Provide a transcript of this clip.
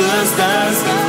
resistance.